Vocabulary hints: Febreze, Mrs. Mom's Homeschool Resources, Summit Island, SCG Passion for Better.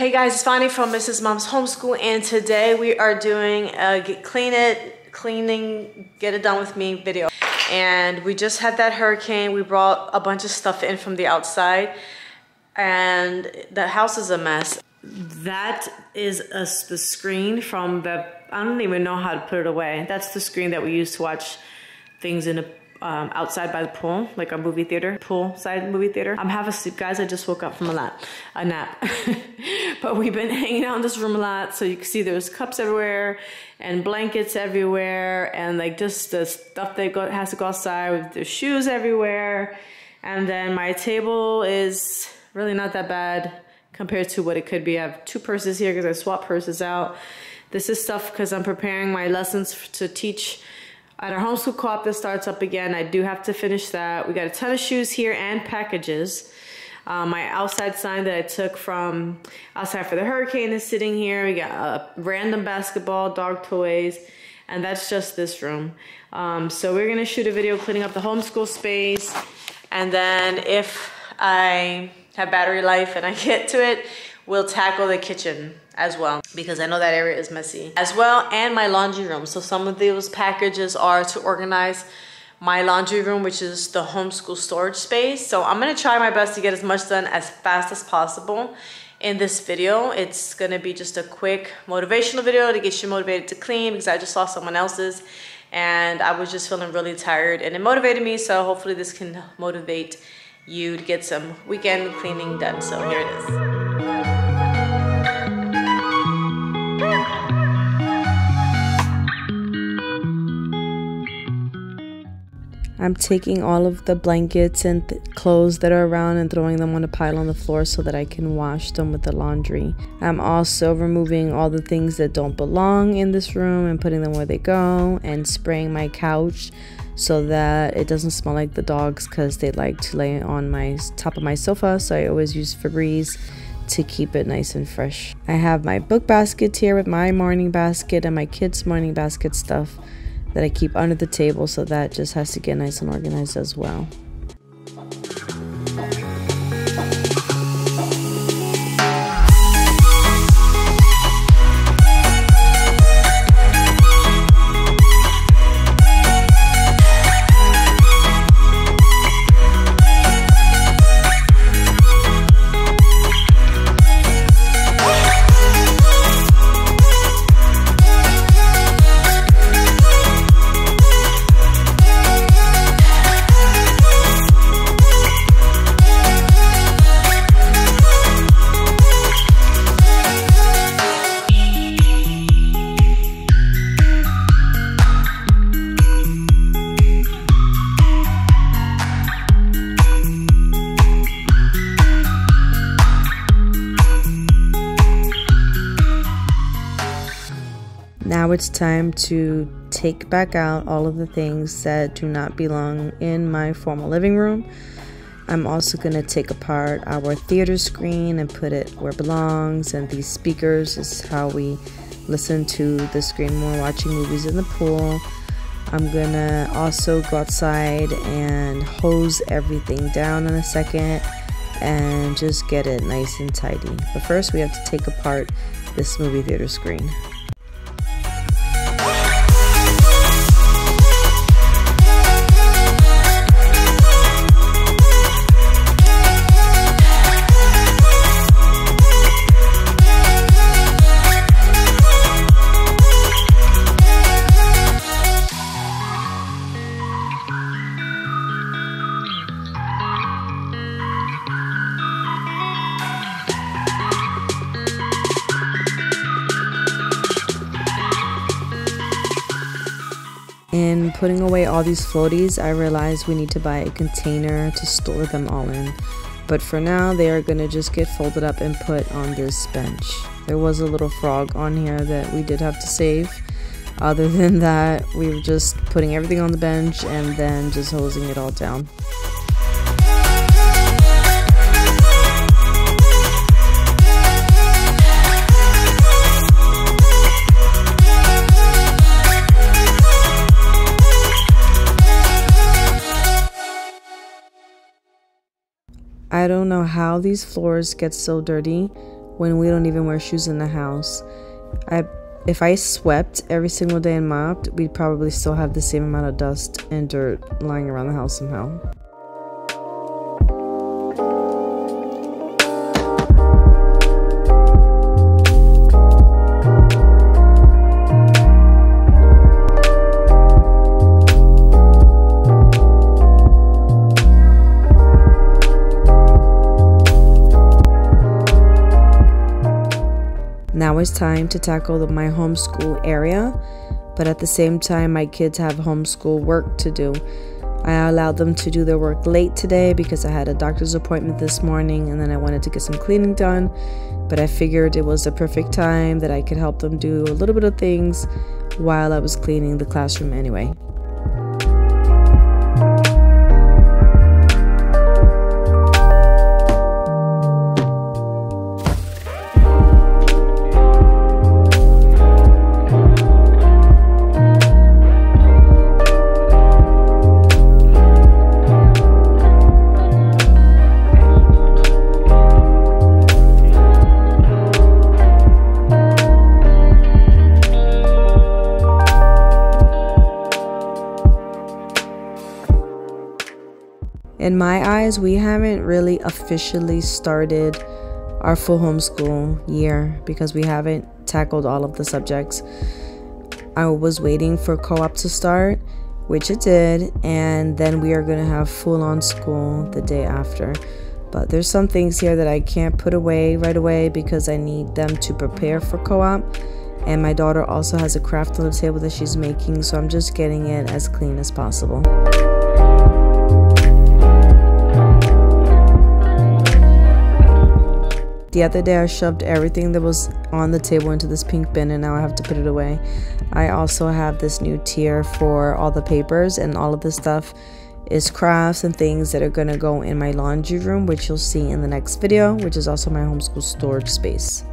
Hey guys, it's Fani from Mrs. Mom's Homeschool, and today we are doing a get it done with me video. And we just had that hurricane. We brought a bunch of stuff in from the outside and the house is a mess. That is the screen from the, I don't even know how to put it away. That's the screen that we used to watch things in a outside by the pool, like a movie theater, poolside movie theater. I'm half asleep, guys. I just woke up from a nap. But we've been hanging out in this room a lot, so you can see there's cups everywhere and blankets everywhere and like just the stuff that has to go outside with their shoes everywhere. And then my table is really not that bad compared to what it could be. I have two purses here because I swapped purses out. This is stuff because I'm preparing my lessons to teach at our homeschool co-op that starts up again. I do have to finish that. We got a ton of shoes here and packages. My outside sign that I took from outside for the hurricane is sitting here. We got a random basketball, dog toys, and that's just this room. So we're gonna shoot a video cleaning up the homeschool space. And then if I have battery life and I get to it, we'll tackle the kitchen as well, because I know that area is messy as well, and my laundry room. So some of those packages are to organize my laundry room, which is the homeschool storage space. So I'm gonna try my best to get as much done as fast as possible in this video. It's gonna be just a quick motivational video to get you motivated to clean, because I just saw someone else's and I was just feeling really tired and it motivated me. So hopefully this can motivate you to get some weekend cleaning done. So here it is. I'm taking all of the blankets and clothes that are around and throwing them on a pile on the floor so that I can wash them with the laundry. I'm also removing all the things that don't belong in this room and putting them where they go, and spraying my couch so that it doesn't smell like the dogs, because they like to lay on my top of my sofa, so I always use Febreze to keep it nice and fresh. I have my book baskets here with my morning basket and my kids' morning basket stuff that I keep under the table, so that just has to get nice and organized as well. Now it's time to take back out all of the things that do not belong in my formal living room. I'm also going to take apart our theater screen and put it where it belongs, and these speakers is how we listen to the screen when we're watching movies in the pool. I'm going to also go outside and hose everything down in a second and just get it nice and tidy. But first we have to take apart this movie theater screen. In putting away all these floaties, I realized we need to buy a container to store them all in. But for now, they are going to just get folded up and put on this bench. There was a little frog on here that we did have to save. Other than that, we were just putting everything on the bench and then just hosing it all down. I don't know how these floors get so dirty, when we don't even wear shoes in the house. If I swept every single day and mopped, we'd probably still have the same amount of dust and dirt lying around the house somehow. Now it's time to tackle my homeschool area, but at the same time my kids have homeschool work to do. I allowed them to do their work late today because I had a doctor's appointment this morning, and then I wanted to get some cleaning done, but I figured it was the perfect time that I could help them do a little bit of things while I was cleaning the classroom anyway. In my eyes, we haven't really officially started our full homeschool year because we haven't tackled all of the subjects. I was waiting for co-op to start, which it did, and then we are going to have full-on school the day after. But there's some things here that I can't put away right away because I need them to prepare for co-op, and my daughter also has a craft on the table that she's making, so I'm just getting it as clean as possible. The other day I shoved everything that was on the table into this pink bin, and now I have to put it away. I also have this new tier for all the papers, and all of this stuff is crafts and things that are going to go in my laundry room, which you'll see in the next video, which is also my homeschool storage space.